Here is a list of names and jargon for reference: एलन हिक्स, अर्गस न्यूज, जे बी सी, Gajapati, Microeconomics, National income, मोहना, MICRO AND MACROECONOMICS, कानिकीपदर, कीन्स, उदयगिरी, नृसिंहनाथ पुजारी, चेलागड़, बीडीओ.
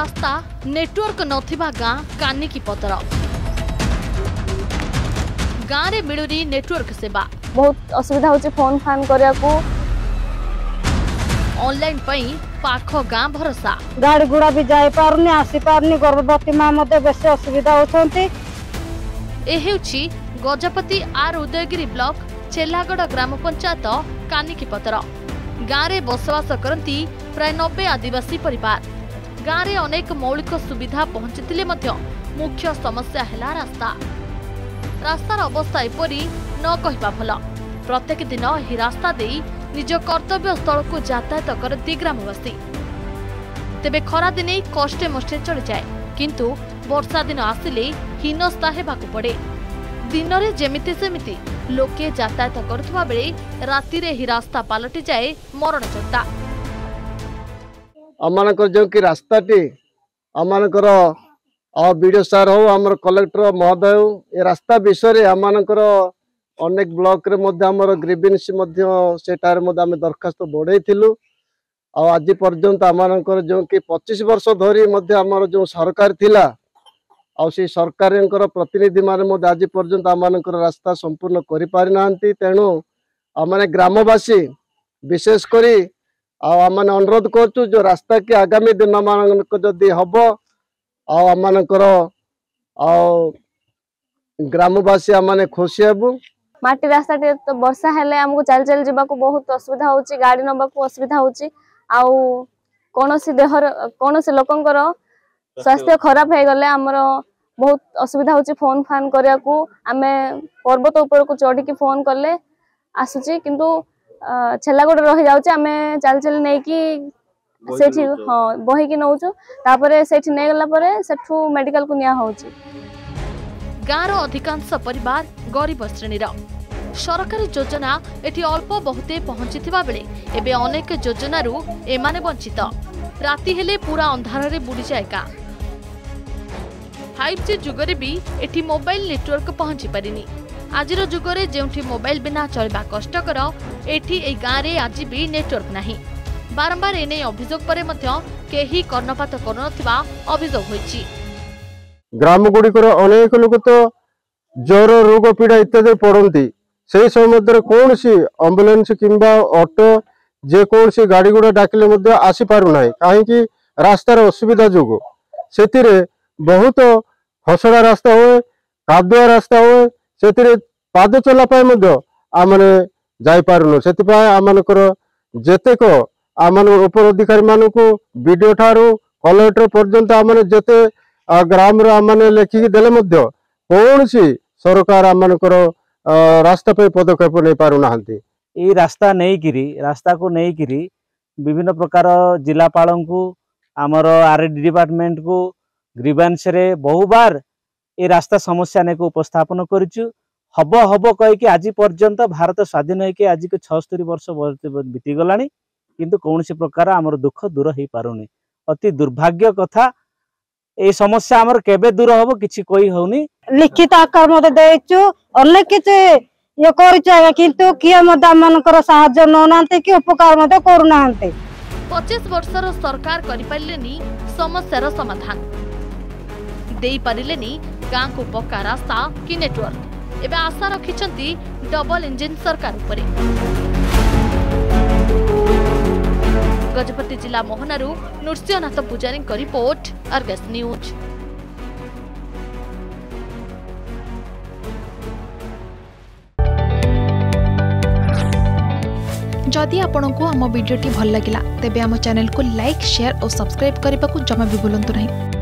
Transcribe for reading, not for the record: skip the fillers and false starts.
रास्ता नेटवर्क नथिबा गाँ कानिकीपदर गाँव में मिलूनी नेटवर्क सेवा बहुत असुविधा होची फोन फान करिया को ऑनलाइन पई पाख गाँ भरोसा गाड़ी घोड़ा भी जाय पारनी आसी पारनी गर्भवती माँ मते बेसी असुविधा होछंती। ए हेउची गजपति आर उदयगिरी ब्लॉक चेलागड़ ग्राम पंचायत कानिकीपदर गाँव बसवास करती प्राय 90 आदिवासी परिवार। गाँव में अनेक मौलिक सुविधा पहुंची मुख्य समस्या है रास्ता। रास्तार अवस्था एपरी न कहवा भल। प्रत्येक दिन यह रास्ता दे निज कर्तव्य स्थल को यातायात करती ग्रामवासी। तेबे खरा दिने कष्टे मष्टे चली जाए किंतु वर्षा दिन आसिले हीनस्ता हेबाकु पड़े। दिन में जेमिति सेमिति लोके यातायात करुवा बेले राति ही रास्ता पलटि जाए मरण चंता। जो कि रास्ताटी वीडियो सार हो आम कलेक्टर महोदय हो ये रास्ता विषय आम अनेक ब्लॉक रे मध्य ग्रीवेंस आम दरखास्त बढ़ेलु। आज पर्यंत आम जो कि 25 वर्ष धरी आम जो सरकार थिला से सरकार प्रतिनिधि मैंने आज पर्यंत आम रास्ता संपूर्ण कर पारि ना। तेणु आम ग्रामवासी विशेषकर आमने अनुरोध करचु जो रास्ता कि आगामी दिन मानक जदि हम आम ग्रामवासी आम खुशी हेबू। माटी रास्ता तो बर्षा हेले हमको चल चल जीवा को बहुत असुविधा होची। गाड़ी नबा को असुविधा होची। आउ कोनोसी देहर कोनोसी लोकंकर स्वास्थ्य खराब हे गले हमर बहुत असुविधा होची। फोन फान करिया को आमे पर्वत ऊपर को चढ़ी की फोन करले आसुची किंतु छेलागोड रहि जाउची। आमे चल चल नै की सेठी हां बही की नउचो तापरे सेठी नै गला परे सेठू मेडिकल को निया होची। गाँव अधिकांश परिवार गरीब श्रेणीर। सरकारी योजना एटी अल्प बहुते पहुंची बेले एबे अनेक योजनारू एमाने वंचित। राति हेले पूरा अंधार बुड़ी जाए गाँ। 5G जुगरे भी एटी मोबाइल नेटवर्क पहुंची पारिनी। आजिर जुगरे जेउठी मोबाइल बिना चलबा कष्टकर एठी ए गाँव रे आज भी नेटवर्क नाही। बारंबार एने अभियोग परे मध्य केही कर्णपात करनथिबा अभियोग होईची। ग्राम गुड़िकर अनेक लोक तो ज्वर रोग पीड़ा इत्यादि पड़ती से समय कौन सी एम्बुलेंस किंबा ऑटो जेकोसी गाड़ी गुड़ा डाकिले आसी पारना कहीं रास्तार असुविधा जो से बहुत खसड़ा रास्ता हुए कादुआ रास्ता हुए से पाद चलापाई आम जापारूँ। से आम जेतेक आम उपर अधिकारी मानक बीडीओ ठारू कलेक्टर पर्यंत आम जेते ग्राम रे लेखिक देले मध्य कौन सी सरकार आम रास्ता पे पदक्षेप नहीं पारना। ये रास्ता नहीं किरी रास्ता को नहीं किरी विभिन्न प्रकार जिलापाल को आमर आरडी डिपार्टमेंट को ग्रीवेंस रे बहुबार ये रास्ता समस्या ने को उपस्थापन करिचु। हब हब कहि आज पर्यंत भारत स्वाधीन होके आज के 76 वर्ष बीती गलानी किंतु कौन सी प्रकार आमर दुख दूर हो पारुनी। अति दुर्भाग्य कथा। ए समस्या हमर केबे दूर होबो किछि कोई होउनी। लिखित आकार मते देइछु अनेक किछि ये करछै किंतु किया मदा मनकर सहाय्य नोनांते कि उपकार मते करूनांते। 25 वर्षर सरकार करि पालेनी समस्यार समाधान देई पारिलेनी गां को पक्का रास्ता कि नेटवर्क। एबे आशा रखिछंती डबल इंजन सरकार उपरे। गजपति जिला मोहनारू नृसिंहनाथ पुजारी का रिपोर्ट अर्गस न्यूज। जदि आपंक आम भिडी भल लगा तेब आम चैनल को लाइक शेयर और सब्सक्राइब करने को जमा भी भूलु नहीं।